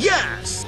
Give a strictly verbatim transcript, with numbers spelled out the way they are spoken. Yes!